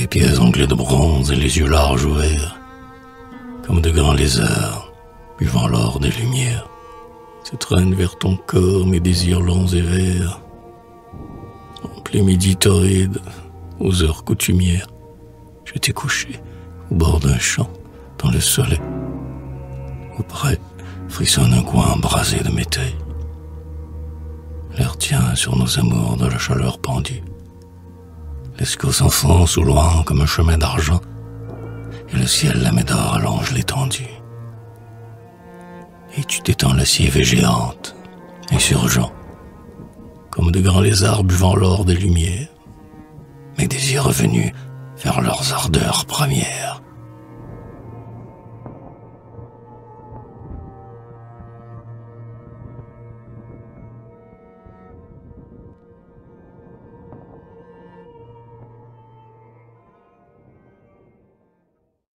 les pieds anglais de bronze et les yeux larges ouverts, comme de grands lézards, buvant l'or des lumières, se traînent vers ton corps mes désirs longs et verts, en plein midi torride, aux heures coutumières, j'étais couché au bord d'un champ, dans le soleil, auprès frissonne un coin embrasé de métail. L'air tient sur nos amours de la chaleur pendue. L'escaut s'enfonce au loin comme un chemin d'argent, et le ciel lamé d'or allonge l'étendue. Et tu t'étends lascive et géante, insurgent, comme de grands lézards buvant l'or des lumières, mes désirs revenus vers leurs ardeurs premières.